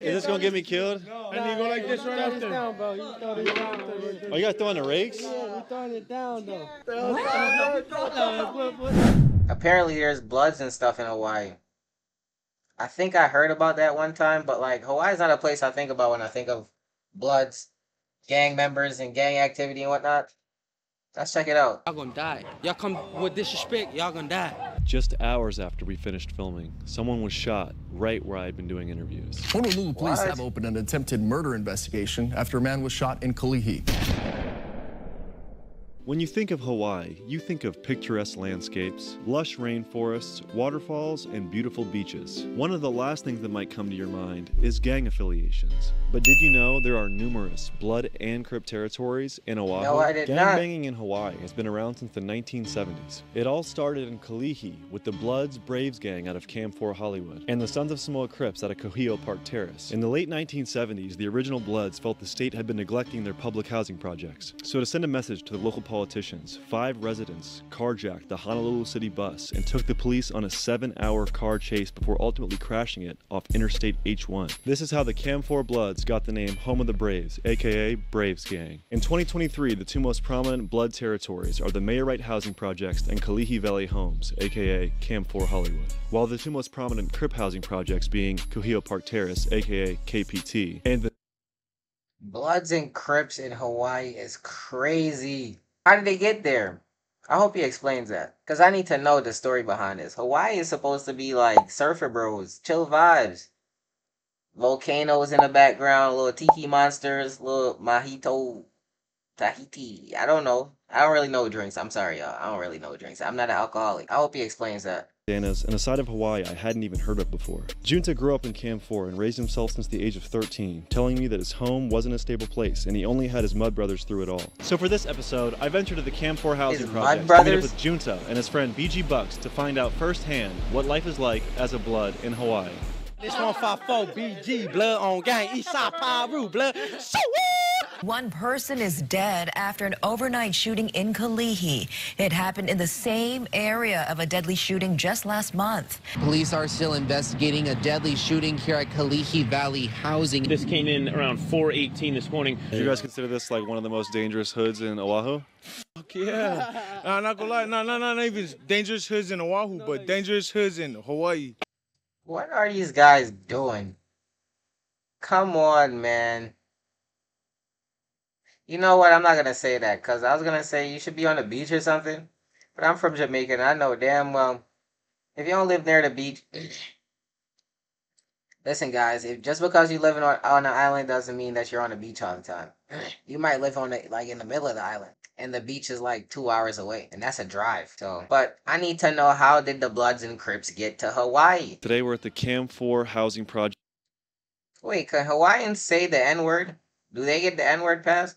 Is this gonna get me killed? No. And you go like this right after. Down, bro. You throw this down, bro. Oh, you guys throwing the rakes? Yeah, we're throwing it down, though. Apparently, there's Bloods and stuff in Hawaii. I think I heard about that one time, but like Hawaii's not a place I think about when I think of Bloods, gang members, and gang activity and whatnot. Let's check it out. Y'all gonna die. Y'all come with disrespect, y'all gonna die. Just hours after we finished filming, someone was shot right where I had been doing interviews. Honolulu police have opened an attempted murder investigation after a man was shot in Kalihi. When you think of Hawaii, you think of picturesque landscapes, lush rainforests, waterfalls, and beautiful beaches. One of the last things that might come to your mind is gang affiliations. But did you know there are numerous Blood and Crip territories in Oahu? No, I did not. Gang banging in Hawaii has been around since the 1970s. It all started in Kalihi with the Bloods Braves gang out of Camp 4 Hollywood and the Sons of Samoa Crips out of Cohio Park Terrace. In the late 1970s, the original Bloods felt the state had been neglecting their public housing projects. So to send a message to the local politicians, 5 residents carjacked the Honolulu city bus and took the police on a 7-hour car chase before ultimately crashing it off Interstate H1. This is how the Cam 4 Bloods got the name Home of the Braves, aka Braves Gang. In 2023, the two most prominent Blood territories are the Mayor Wright housing projects and Kalihi Valley Homes, aka Cam 4 Hollywood, while the two most prominent Crip housing projects being Cohio Park Terrace, aka KPT, and the Bloods and Crips in Hawaii is crazy. How did they get there? I hope he explains that, because I need to know the story behind this. Hawaii is supposed to be like surfer bros, chill vibes. Volcanoes in the background, little tiki monsters, little mojito, tahiti. I don't know. I don't really know drinks. I'm sorry, y'all. I don't really know drinks. I'm not an alcoholic. I hope he explains that. And a side of Hawaii I hadn't even heard of before. Junta grew up in Camp 4 and raised himself since the age of 13, telling me that his home wasn't a stable place and he only had his mud brothers through it all. So for this episode, I ventured to the Camp 4 housing project to meet up with Junta and his friend BG Bucks to find out firsthand what life is like as a Blood in Hawaii. This 154 BG Blood on gang, Eastside Paru Blood. One person is dead after an overnight shooting in Kalihi. It happened in the same area of a deadly shooting just last month. Police are still investigating a deadly shooting here at Kalihi Valley Housing. This came in around 4:18 this morning. Do you guys consider this like one of the most dangerous hoods in Oahu? Fuck yeah. Nah, not gonna lie. Not even dangerous hoods in Oahu, but dangerous hoods in Hawaii. What are these guys doing? Come on, man. You know what? I'm not going to say that, because I was going to say you should be on the beach or something. But I'm from Jamaica, and I know damn well, if you don't live near the beach... Listen, guys, if just because you live on an island doesn't mean that you're on the beach all the time. You might live on like in the middle of the island, and the beach is like 2 hours away, and that's a drive. So, but I need to know, how did the Bloods and Crips get to Hawaii? Today we're at the Camp 4 housing project. Wait, can Hawaiians say the N-word? Do they get the N-word pass?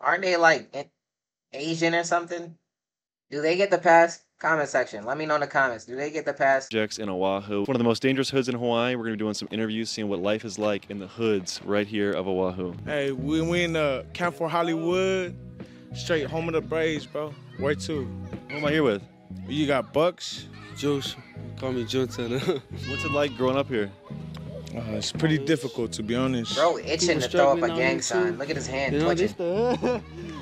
Aren't they like Asian or something? Do they get the pass? Comment section. Let me know in the comments. Do they get the pass? Projects in Oahu. One of the most dangerous hoods in Hawaii. We're going to be doing some interviews, seeing what life is like in the hoods right here of Oahu. Hey, we in Camp 4 Hollywood. Straight home of the Braves, bro. Where to? Who am I here with? You got Bucks. Juice. Call me Junta. What's it like growing up here? It's pretty difficult, to be honest. Bro, itching to throw up a gang sign. Look at his hand twitching.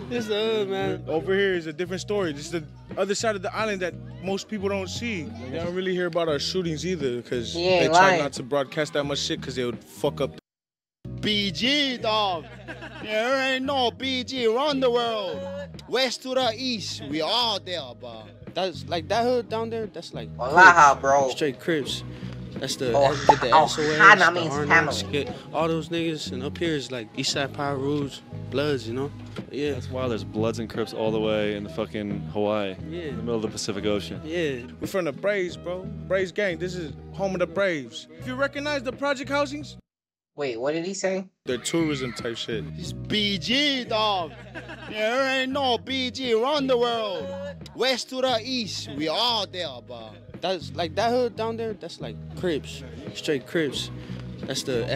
This the hood, man. Over here is a different story. This is the other side of the island that most people don't see. They don't really hear about our shootings either, because they try not to broadcast that much shit, because they would fuck up the BG, dog. There ain't no BG around the world. West to the east, we all there, bro. That's like that hood down there, that's like Crips, bro. Straight Crips. That's the SOS, the all those niggas, and up here is like Eastside Paru's, Bloods, you know? Yeah. That's why there's Bloods and Crips all the way in the fucking Hawaii, in the middle of the Pacific Ocean. Yeah. We're from the Braves, bro. Braves gang, this is home of the Braves. If you recognize the project housings... Wait, what did he say? They're tourism type shit. It's BG, dog. There ain't no BG around the world. West to the east, we all there, bro. That's like that hood down there, that's like Crips, straight Crips. That's the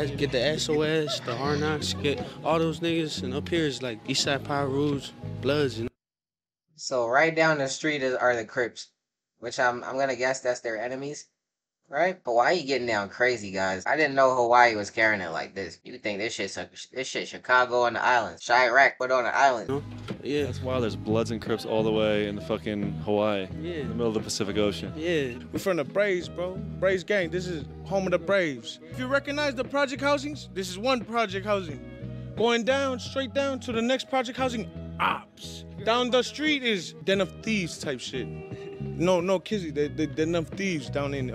SOS, the R-Knox, get all those niggas, and up here is like Eastside Paru's, Bloods, you know? So right down the street are the Crips, which I'm gonna guess that's their enemies. Right? Hawaii getting down crazy, guys. I didn't know Hawaii was carrying it like this. You think this shit Chicago on the islands. Chirac put on the island. Yeah, that's why there's Bloods and Crips all the way in the fucking Hawaii. Yeah. In the middle of the Pacific Ocean. Yeah. We're from the Braves, bro. Braves gang. This is home of the Braves. If you recognize the project housings, this is one project housing. Going down, straight down to the next project housing, ops. Down the street is den of thieves type shit. No, Kizzy, the den of thieves down in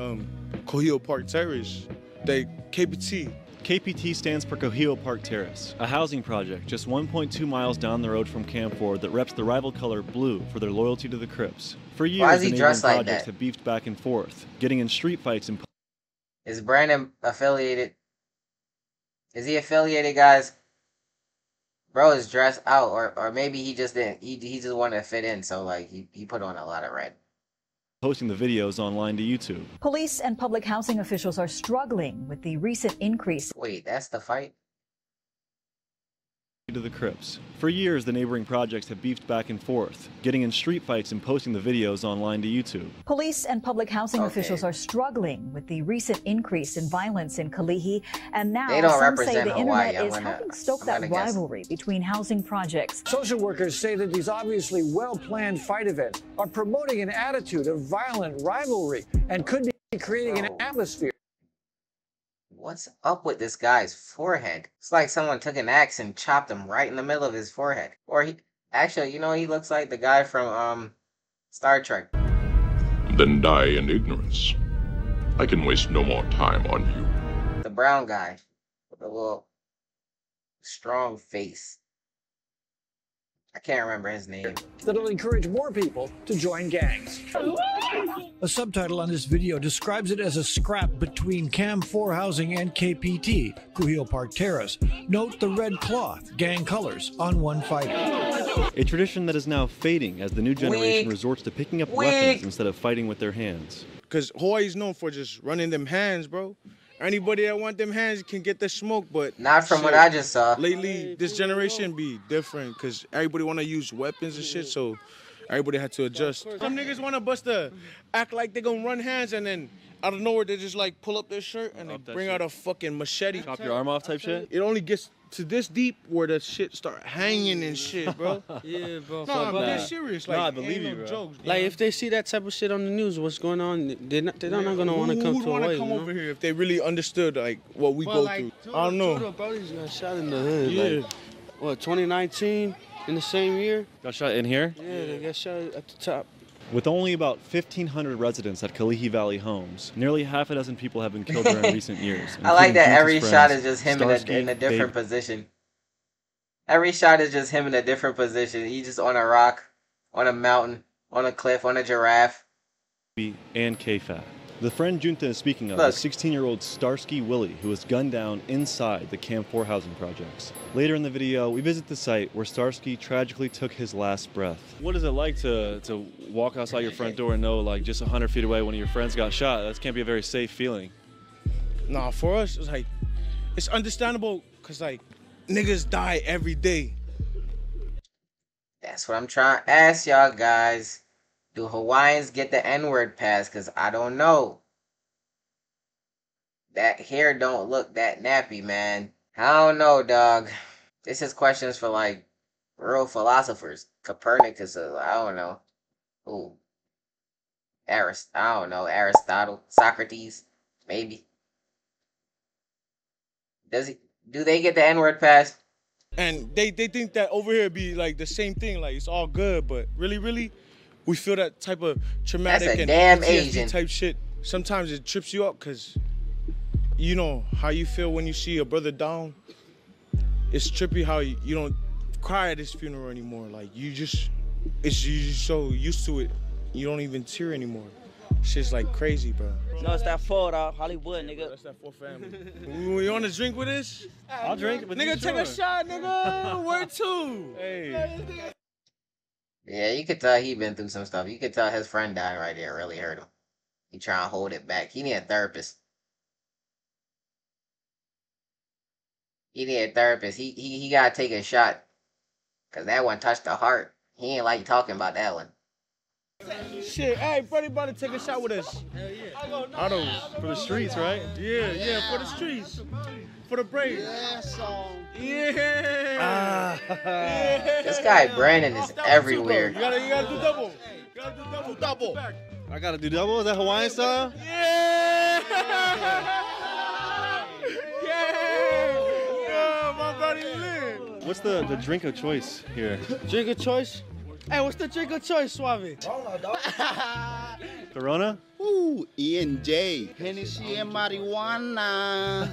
Cohill Park Terrace. They KPT. KPT stands for Cohill Park Terrace, a housing project just 1.2 miles down the road from Camp 4 that reps the rival color blue for their loyalty to the Crips. For years, the neighboring projects have beefed back and forth, getting in street fights and... Is Brandon affiliated? Is he affiliated, guys? Bro is dressed out, or maybe he just didn't. He just wanted to fit in, so like he put on a lot of red. Posting the videos online to YouTube. Police and public housing officials are struggling with the recent increase. Wait, that's the fight? To the Crips. For years, the neighboring projects have beefed back and forth, getting in street fights and posting the videos online to YouTube. Police and public housing officials are struggling with the recent increase in violence in Kalihi, and now some say the internet is helping stoke that rivalry between housing projects. Social workers say that these obviously well-planned fight events are promoting an attitude of violent rivalry and could be creating an atmosphere. What's up with this guy's forehead? It's like someone took an axe and chopped him right in the middle of his forehead. Or he... Actually, you know, he looks like the guy from, Star Trek. Then die in ignorance. I can waste no more time on you. The brown guy. With a little... strong face. I can't remember his name. That'll encourage more people to join gangs. A subtitle on this video describes it as a scrap between Camp 4 Housing and KPT, Cohill Park Terrace. Note the red cloth, gang colors, on one fighter. A tradition that is now fading as the new generation resorts to picking up weapons instead of fighting with their hands. Because Hawaii's known for just running them hands, bro. Anybody that want them hands can get the smoke, but not from shit, what I just saw. Lately, this generation be different because everybody want to use weapons and shit, so everybody had to adjust. Some niggas want to bust the act like they gonna run hands, and then out of nowhere they just like pull up their shirt and they bring out a fucking machete, chop your arm off type shit. It only gets to this deep where the shit start hanging and shit, bro. Yeah, bro. Nah, but they're serious. Like, nah, I believe you, bro. Jokes, bro. Like, if they see that type of shit on the news, what's going on, they're not gonna want to come to Hawaii. Who would want to come over here if they really understood, like, what we go through? I don't know. Two of the buddies got shot in the head. Yeah. Like, what, 2019? In the same year? Got shot in here? Yeah, they got shot at the top. With only about 1,500 residents at Kalihi Valley Homes, nearly half a dozen people have been killed during recent years. I like that Junta's every shot is just him Starsky, in a different position. Every shot is just him in a different position. He's just on a rock, on a mountain, on a cliff, on a giraffe. And KFAT. The friend Junta is speaking of is 16-year-old Starsky Willie, who was gunned down inside the Camp 4 housing projects. Later in the video, we visit the site where Starsky tragically took his last breath. What is it like to walk outside your front door and know, like, just 100 feet away, one of your friends got shot? That can't be a very safe feeling. Nah, for us, it's like, it's understandable because, like, niggas die every day. That's what I'm trying to ask y'all, guys. Do Hawaiians get the N-word pass? Because I don't know. That hair don't look that nappy, man. I don't know, dog. This is questions for, like, real philosophers. Copernicus, I don't know. Ooh. I don't know. Aristotle. Socrates. Maybe. Do they get the N-word pass? And they think that over here be, like, the same thing. Like, it's all good, but really? We feel that type of traumatic and PTSD type shit. Sometimes it trips you up because you know how you feel when you see a brother down. It's trippy how you don't cry at his funeral anymore. Like you're just so used to it, you don't even tear anymore. Shit's like crazy, bro. No, it's that 4, dog. Hollywood, nigga. That's that 4 family. You want to drink with this? I'll drink with nigga, take a shot, nigga. Word 2. Hey. Yeah, you could tell he been through some stuff. You could tell his friend dying right there really hurt him. He trying to hold it back. He need a therapist. He need a therapist. He gotta take a shot. Cause that one touched the heart. He ain't like talking about that one. shit. Hey, buddy, about to take a shot with us. Hell yeah. Auto for the streets, right? Yeah, yeah, for the streets. For the brave. Yeah, so. Yeah. This guy Brandon is everywhere. You gotta do double. You gotta do double. I gotta do double? Is that Hawaiian style? Yeah. Yeah, my buddy lit. What's the drink of choice here? Drink of choice? Hey, what's the drink of choice, Suave? Corona? Ooh, E&J. Hennessy and marijuana.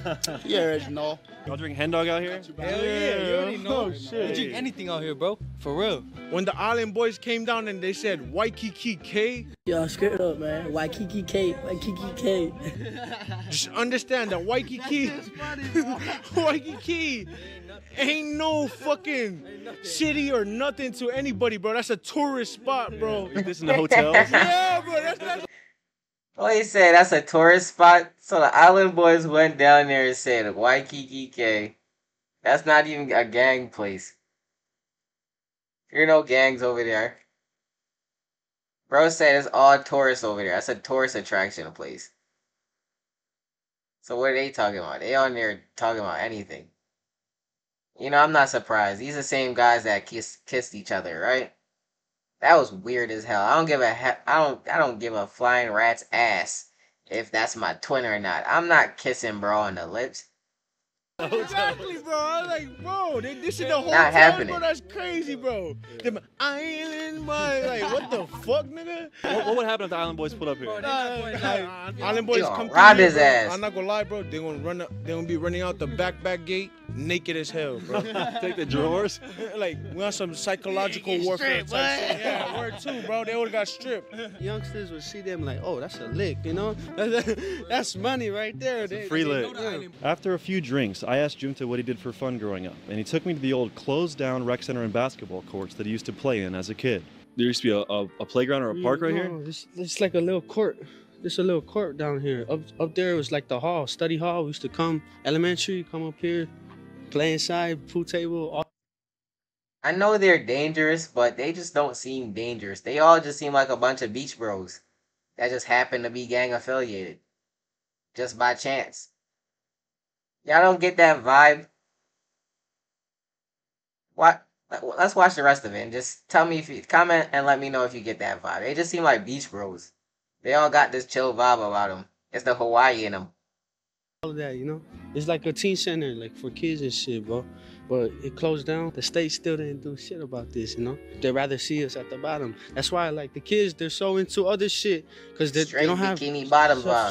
You already know. Y'all drink hen dog out here? Hell yeah, you already know. Oh, shit. You drink anything out here, bro. For real. When the Island Boys came down and they said, Waikiki K. Yo, straight up, man. Waikiki K. Waikiki K. Just understand that Waikiki. Waikiki. Ain't no fucking city or nothing to anybody, bro. That's a tourist spot, bro. Yeah, this in the hotel. Yeah, bro. That's well, he said that's a tourist spot. So the Island Boys went down there and said Waikiki K. That's not even a gang place. There are no gangs over there. Bro said it's all tourists over there. That's a tourist attraction place. So what are they talking about? They on there talking about anything. You know, I'm not surprised. These are the same guys that kissed each other, right? That was weird as hell. I don't give a I don't give a flying rat's ass if that's my twin or not. I'm not kissing bro on the lips. Exactly, bro. I was like, bro, this shit the whole not time, happening. Bro. That's crazy, bro. Them Island Boys, like, what the fuck, nigga? What would happen if the Island Boys pulled up here? Bro, Island Boys come rob his ass. I'm not gonna lie, bro. They gonna run up. They gonna be running out the back gate naked as hell, bro. Take the drawers. Like, we on some psychological warfare. Type shit. Yeah, word too, bro. They all got stripped. Youngsters would see them like, oh, that's a lick, you know? That's money right there. Free lick. After a few drinks, I asked Junta what he did for fun growing up, and he took me to the old closed-down rec center and basketball courts that he used to play in as a kid. There used to be a playground or a park right here? It's like a little court. There's a little court down here. Up there was like the hall, study hall. We used to come elementary, come up here, play inside, pool table. All I know they're dangerous, but they just don't seem dangerous. They all just seem like a bunch of beach bros that just happen to be gang-affiliated, just by chance. Y'all don't get that vibe. What? Let's watch the rest of it and just tell me if you comment and let me know if you get that vibe. They just seem like beach bros. They all got this chill vibe about them. It's the Hawaii in them. All of that, you know, it's like a teen center, like for kids and shit, bro. But it closed down. The state still didn't do shit about this, you know. They rather see us at the bottom. That's why, like the kids, they're so into other shit because they don't have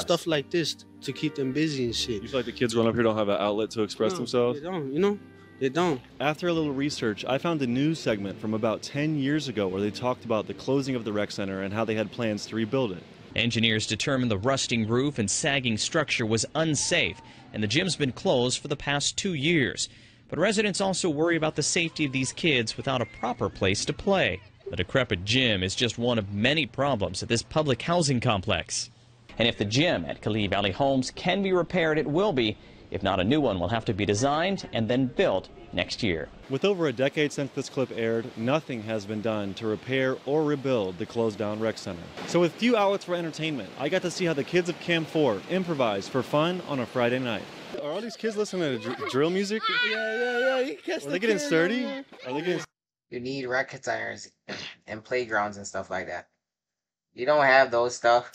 stuff like this to keep them busy and shit. You feel like the kids run up here don't have an outlet to express themselves? They don't, you know? They don't. After a little research, I found a news segment from about 10 years ago where they talked about the closing of the rec center and how they had plans to rebuild it. Engineers determined the rusting roof and sagging structure was unsafe, and the gym's been closed for the past 2 years. But residents also worry about the safety of these kids without a proper place to play. The decrepit gym is just one of many problems at this public housing complex. And if the gym at Kalihi Valley Homes can be repaired, it will be. If not, a new one will have to be designed and then built next year. With over a decade since this clip aired, nothing has been done to repair or rebuild the closed-down rec center. So with few outlets for entertainment, I got to see how the kids of Camp 4 improvise for fun on a Friday night. Are all these kids listening to drill music? Yeah. Are they getting sturdy? Are they getting... You need rec centers and playgrounds and stuff like that. You don't have those stuff.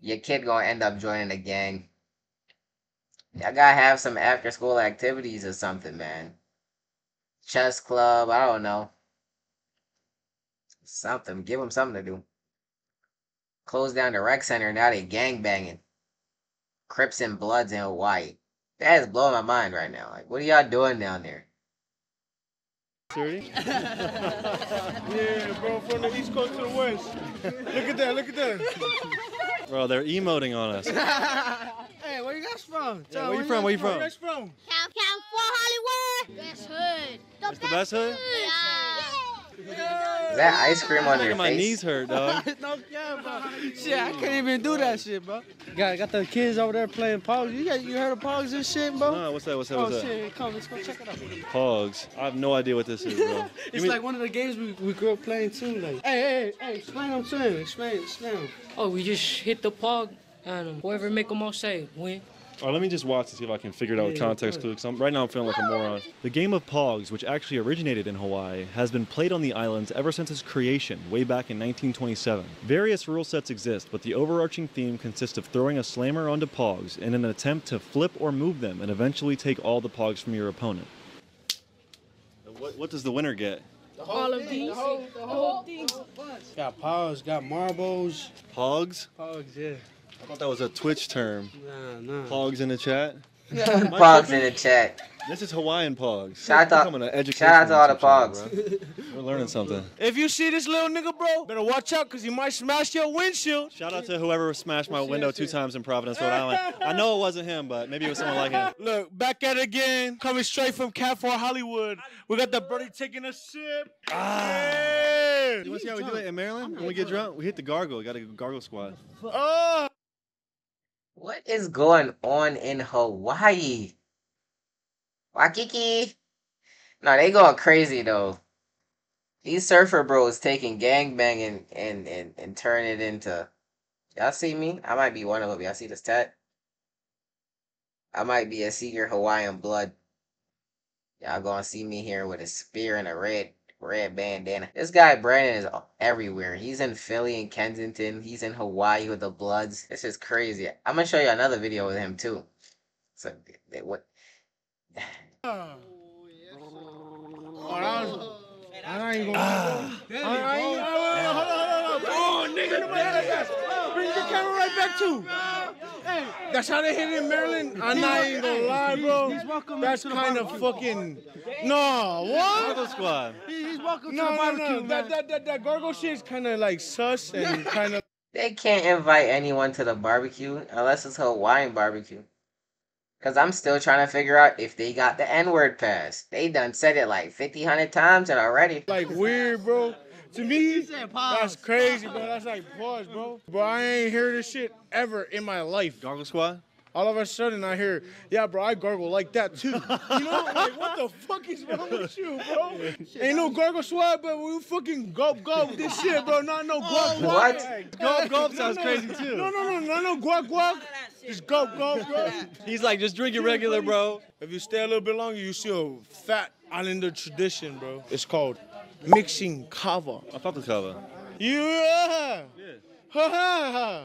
Your kid gonna end up joining a gang. Y'all gotta have some after school activities or something, man. Chess club, I don't know. Something, give them something to do. Close down the rec center, now they gang banging. Crips and Bloods in Hawaii. That is blowing my mind right now. Like, what are y'all doing down there? Yeah, bro, from the East Coast to the West. Look at that. Bro, they're emoting on us. Hey, where you guys from? Yeah, where you from? Where you guys from? Camp 4 Hollywood. Best hood. The best hood? Yeah. Is that ice cream on your face? My knees hurt, dog. No, yeah, bro. Shit, I can't even do that shit, bro. Got the kids over there playing Pogs. You heard of Pogs and shit, bro? No, what's that? Oh, shit, come, let's go check it out. Pogs. I have no idea what this is, bro. It's like one of the games we grew up playing, too. Like, hey, explain what I'm saying. Explain. Oh, we just hit the Pog, and whoever make them all say, win. All right, let me just watch and see if I can figure it out with context clues. Right now I'm feeling like a moron. The game of Pogs, which actually originated in Hawaii, has been played on the islands ever since its creation, way back in 1927. Various rule sets exist, but the overarching theme consists of throwing a slammer onto Pogs in an attempt to flip or move them and eventually take all the Pogs from your opponent. What does the winner get? All of these. The whole thing. Got Pogs, got marbles. Pogs? Pogs, yeah. I thought that was a Twitch term. Nah. Pogs in the chat? Pogs in the chat. This is Hawaiian Pogs. Shout out to all the Pogs. We're learning something. If you see this little nigga, bro, better watch out because you might smash your windshield. Shout out to whoever smashed my window 2 times in Providence, Rhode Island. I know it wasn't him, but maybe it was someone like him. Look, back at it again. Coming straight from Camp 4 Hollywood. We got the birdie taking a sip. You want to see how we do it in Maryland? When we get drunk, we hit the gargoyle. We got a gargoyle squad. Oh! What is going on in Hawaii? Waikiki? No, they going crazy though. These surfer bros taking gangbanging and turn it into... Y'all see me? I might be one of them. Y'all see this tat? I might be a secret Hawaiian blood. Y'all gonna see me here with a spear and a red bandana. This guy Brandon is everywhere. He's in Philly and Kensington. He's in Hawaii with the Bloods. This is crazy. I'm gonna show you another video with him too. So what? Bring the camera right back to. Hey, that's how they hit it in Maryland. I'm not even gonna lie, bro. That's kind of fucking. No, what? Gargoyle squad. He's welcome to the barbecue. No. That gargoyle shit is kind of like sus and kind of. They can't invite anyone to the barbecue unless it's Hawaiian barbecue. Cause I'm still trying to figure out if they got the N-word pass. They done said it like 100 times and already. Like weird, bro. To me, that's crazy, bro. That's like pause, bro. Bro, I ain't heard this shit ever in my life. Gargoyle squad? All of a sudden, I hear, yeah, bro, I gargle like that, too. You know? Like, what the fuck is wrong with you, bro? Ain't no gargoyle squad, but we fucking gulp this shit, bro. Not no guac guac. What? Gulp sounds crazy, too. No, guac guac. Just gulp, bro. He's like, just drink it regular, bro. If you stay a little bit longer, you see a fat islander tradition, bro. It's called mixing kava. I thought the kava. Yeah. Ha-ha-ha.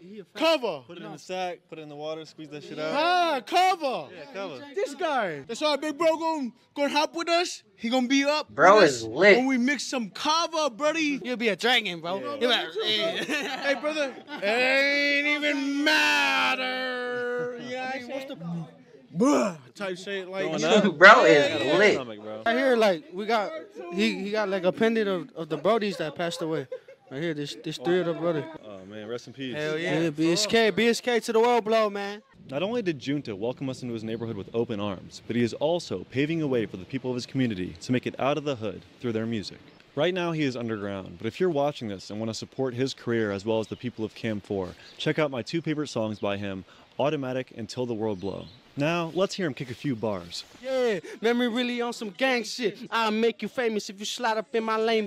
Yeah, cover. Put it in the sack, put it in the water, squeeze that shit out. Ah, cover. Yeah, cover. This guy. That's why big bro gonna hop with us. He gonna be up. Bro is lit. When we mix some kava, buddy. You'll be a dragon, bro. Yeah. You'll be like, hey, brother. It ain't even matter. Yeah, what's the... Bruh, type shit like bro is lit. Stomach, bro. Right here, like, we got... He got, like, a pendant of the brodies that passed away. Right here, this 3 of them, brother. Oh, man, rest in peace. Hell yeah. Hey, BSK to the world blow, man. Not only did Junta welcome us into his neighborhood with open arms, but he is also paving a way for the people of his community to make it out of the hood through their music. Right now, he is underground, but if you're watching this and want to support his career as well as the people of Camp 4, check out my 2 favorite songs by him, Automatic and Till the World Blow. Now, let's hear him kick a few bars. Yeah, memory really on some gang shit. I'll make you famous if you slide up in my lane.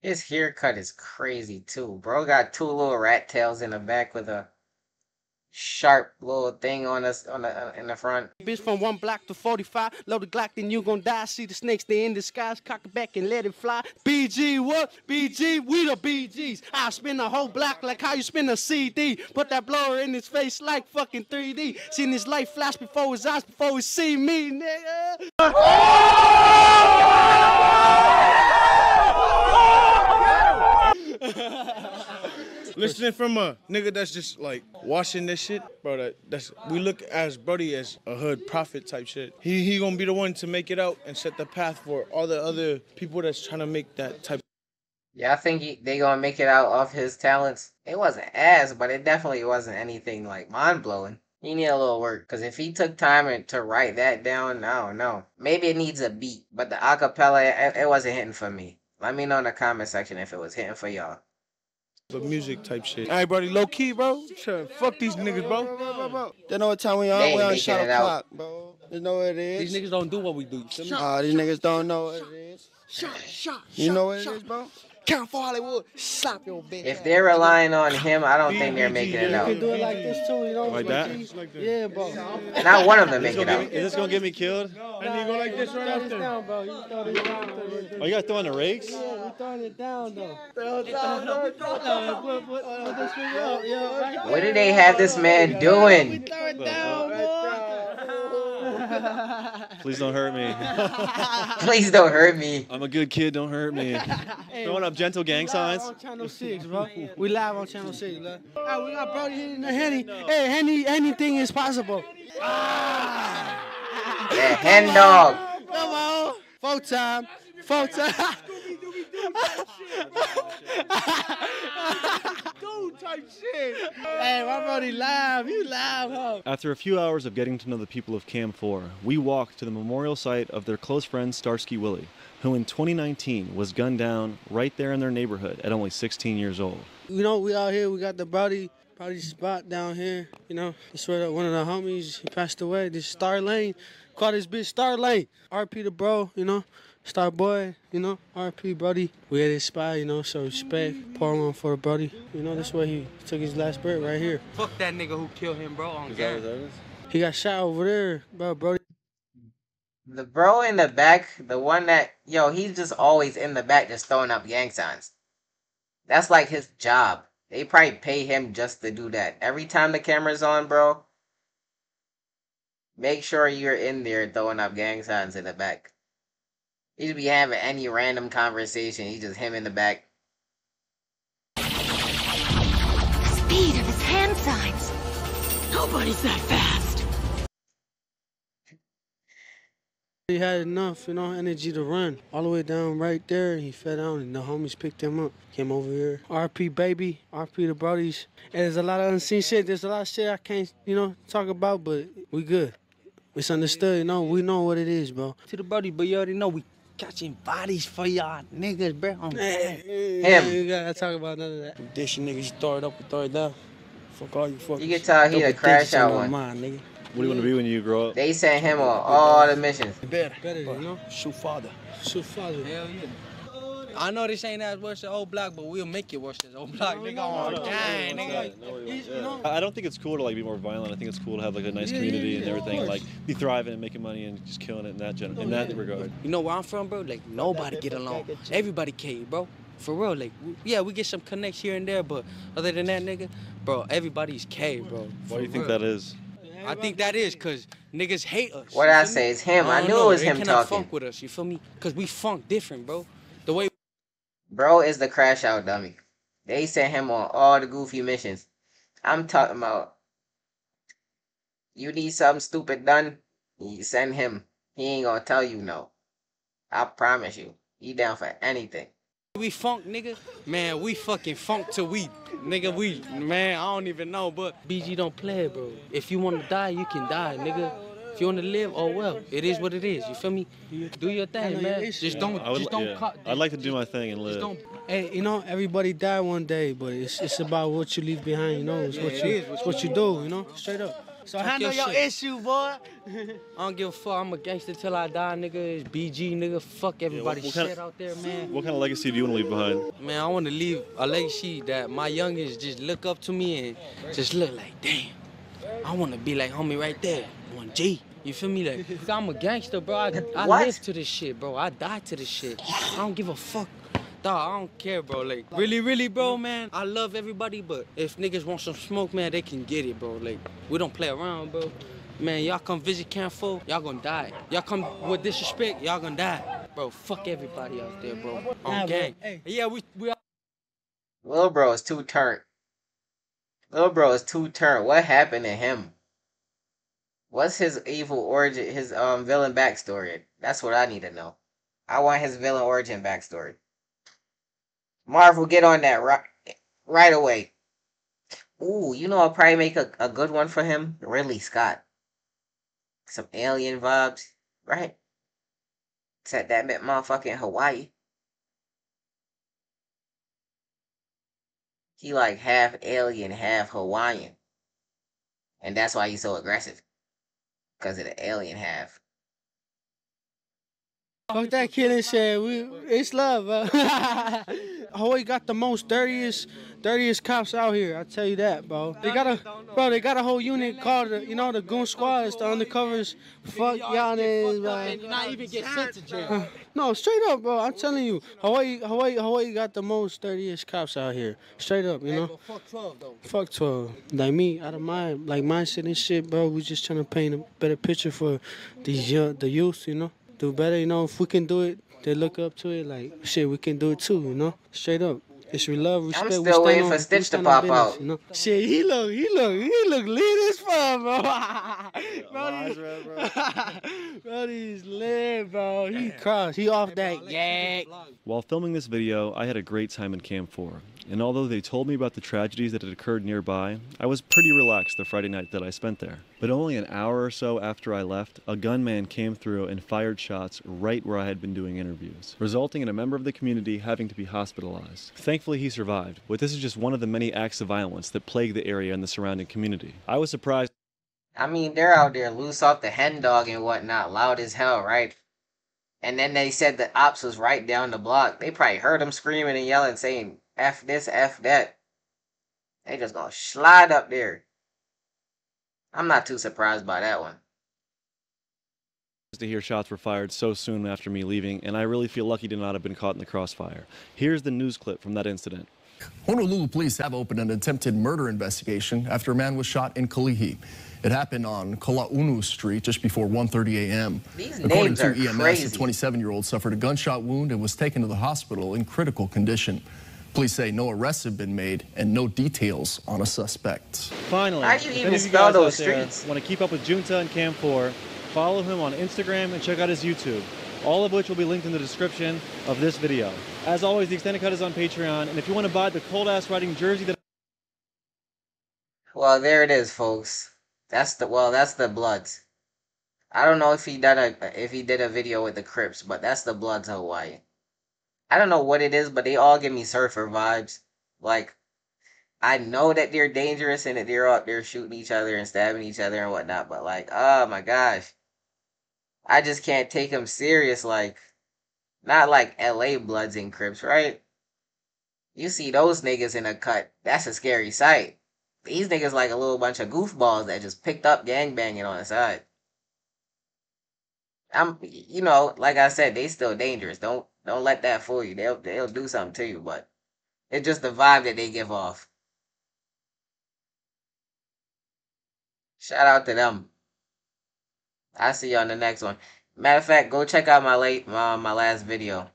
His haircut is crazy too. Bro got 2 little rat tails in the back with a sharp little thing on us in the front. Bitch from 1 block to 45, load the Glock, then you gon' die. See the snakes, they in disguise, cock it back and let it fly. BG what? BG, we the BGs. I spin the whole block like how you spin a CD. Put that blower in his face like fucking 3D. Seen his life flash before his eyes, before he see me, nigga. Listening from a nigga that's just like watching this shit, bro. That's we look as Brody as a hood prophet type shit. He gonna be the one to make it out and set the path for all the other people that's trying to make that type. Yeah, I think they gonna make it out off his talents. It wasn't ass, but it definitely wasn't anything like mind blowing. He need a little work, cause if he took time to write that down, I don't know. Maybe it needs a beat, but the acapella it wasn't hitting for me. Let me know in the comment section if it was hitting for y'all. The music type shit. All right, buddy, low key, bro. Sure. Fuck these niggas, bro. They know what time we on. We on shot o'clock, bro. They know what it is. These niggas don't do what we do. These niggas don't know what it is. You know what it is, bro? Camp 4 Hollywood, slap your bitch. If they're relying on him, I don't think they're making it out. You can do it like this too, you know? Like that? Yeah, bro. Not one of them make it out. Is this gonna get me killed? No, and you go like this right after? Down, bro. You throw this down, oh, you guys throwing the rakes? Yeah, we throwing it down though. What do they have this man doing? We throw it down, please don't hurt me. Please don't hurt me. I'm a good kid. Don't hurt me. Hey, throwing up gentle gang signs. On Channel 6, bro. We live on Channel 6, bro. Right, we got Brody hitting the Henny. No. Hey, Henny, anything is possible. Ah. The hen dog. Come on. Full time. Full time. Dude type shit. Hey, my brody live. You live, huh? After a few hours of getting to know the people of Camp 4, we walked to the memorial site of their close friend Starsky Willie, who in 2019 was gunned down right there in their neighborhood at only 16 years old. You know, we out here. We got the brody spot down here. You know, that's where one of the homies, he passed away. This Star Lane, called this bitch Star Lane. RP the bro, you know. Star boy, you know, RP Brody. We had his spot, you know, so respect. Pour on for Brody. You know, this way he took his last breath right here. Fuck that nigga who killed him, bro, on gas. He got shot over there, bro, Brody. The bro in the back, the one that, yo, he's just always in the back just throwing up gang signs. That's like his job. They probably pay him just to do that. Every time the camera's on, bro, make sure you're in there throwing up gang signs in the back. He just be having any random conversation. He's just him in the back. The speed of his hand signs. Nobody's that fast. He had enough, you know, energy to run all the way down right there. He fell down and the homies picked him up. Came over here. RP baby. RP the brodies. And there's a lot of unseen shit. There's a lot of shit I can't, you know, talk about, but we good. It's understood, you know. We know what it is, bro. To the brody, but you already know we catching bodies for y'all niggas, bro. Him. You gotta talk about none of that. Dish niggas, you throw it up and throw it down. Fuck all you fuckers. You can tell he a crash out one. Mind, nigga. What do you want to be when you grow up? They sent him on all the missions. Better, you know. Shoot father. Shoot father. Hell yeah. I know this ain't as worse as old block, but we'll make it worse as old block. Nigga, I don't think it's cool to like be more violent. I think it's cool to have like a nice community and everything, like be thriving and making money and just killing it in that regard. You know where I'm from, bro? Like nobody get along. Everybody cave, bro. For real, like yeah, we get some connects here and there, but other than that, nigga, bro, everybody's cave, bro. Why do you think that is? I think that is because niggas hate us. What I say is him. I knew it was him talking. They cannot funk with us. You feel me? Because we funk different, bro. The way. Bro is the crash out dummy. They sent him on all the goofy missions. I'm talking about you need something stupid done, you send him. He ain't gonna tell you no. I promise you. He down for anything. We funk, nigga. Man, we fucking funk till we man, I don't even know, but BG don't play, bro. If you wanna die, you can die, nigga. If you want to live, oh well, it is what it is. You feel me? Do your thing, man. Just don't cut. I'd like to do my thing and live. Hey, you know, everybody die one day, but it's about what you leave behind. You know, it's what you do. You know, straight up. So handle your issue, boy. I don't give a fuck. I'm a gangster till I die, nigga. It's BG, nigga. Fuck everybody shit out there, man. What kind of legacy do you want to leave behind? Man, I want to leave a legacy that my youngest just look up to me and just look like, damn, I want to be like homie right there. G, you feel me? Like, I'm a gangster, bro. I live to this shit, bro. I die to this shit. I don't give a fuck. Dog, I don't care, bro. Like, really, bro, man. I love everybody, but if niggas want some smoke, man, they can get it, bro. Like, we don't play around, bro. Man, y'all come visit Camp 4, y'all gonna die. Y'all come with disrespect, y'all gonna die. Bro, fuck everybody out there, bro. On gang. Hey. Yeah, we all... Lil bro is too turnt. Lil bro is too turnt. What happened to him? What's his evil origin, his villain backstory? That's what I need to know. I want his villain origin backstory. Marvel, get on that right away. Ooh, you know I'll probably make a good one for him? Ridley Scott. Some alien vibes, right? Set that motherfucker in Hawaii. He like half alien, half Hawaiian. And that's why he's so aggressive. Because of the alien half. Fuck that killing shit. It's love, bro. Hawaii got the most dirtiest cops out here. I tell you that, bro. They got a whole unit called, the Goon Squad. It's the undercovers. Fuck y'all niggas, bro. And not even get sent to jail. No, straight up, bro. I'm telling you, Hawaii got the most dirtiest cops out here. Straight up, Fuck 12, though. Fuck 12. Like me, out of my mindset and shit, bro. We just trying to paint a better picture for these the youth, Do better, if we can do it, they look up to it like, shit, we can do it too, Straight up. It's we love, respect, I'm still waiting for Stitch to pop out. Shit, he look lit as fuck, bro. Bro, he's lit, bro. He crossed, he off that gag. While filming this video, I had a great time in Camp 4. And although they told me about the tragedies that had occurred nearby, I was pretty relaxed the Friday night that I spent there. But only an hour or so after I left, a gunman came through and fired shots right where I had been doing interviews, resulting in a member of the community having to be hospitalized. Thankfully, he survived, but this is just one of the many acts of violence that plague the area and the surrounding community. I was surprised. I mean, they're out there loose off the hen dog and whatnot, loud as hell, right? And then they said the ops was right down the block. They probably heard him screaming and yelling, saying, F this, F that. They just gonna slide up there. I'm not too surprised by that one. To hear shots were fired so soon after me leaving, and I really feel lucky to not have been caught in the crossfire. Here's the news clip from that incident. Honolulu police have opened an attempted murder investigation after a man was shot in Kalihi. It happened on Kalanu Street just before 1:30 a.m. According to EMS, the 27-year-old suffered a gunshot wound and was taken to the hospital in critical condition. Police say no arrests have been made and no details on a suspect. Finally, how do you even spell those streets? Want to keep up with Junta and Camp 4, follow him on Instagram and check out his YouTube, all of which will be linked in the description of this video. As always, the Extended Cut is on Patreon, and if you want to buy the cold-ass riding jersey that... Well, there it is, folks. That's the Bloods. I don't know if he did a video with the Crips, but that's the Bloods of Hawaii. I don't know what it is, but they all give me surfer vibes. Like, I know that they're dangerous and that they're out there shooting each other and stabbing each other and whatnot, but like, oh my gosh. I just can't take them serious, like, not like LA Bloods and Crips, right? You see those niggas in a cut, that's a scary sight. These niggas like a little bunch of goofballs that just picked up gangbanging on the side. Like I said, they still dangerous. Don't let that fool you. They'll do something to you, but it's just the vibe that they give off. Shout out to them. I'll see you on the next one. Matter of fact, go check out my last video.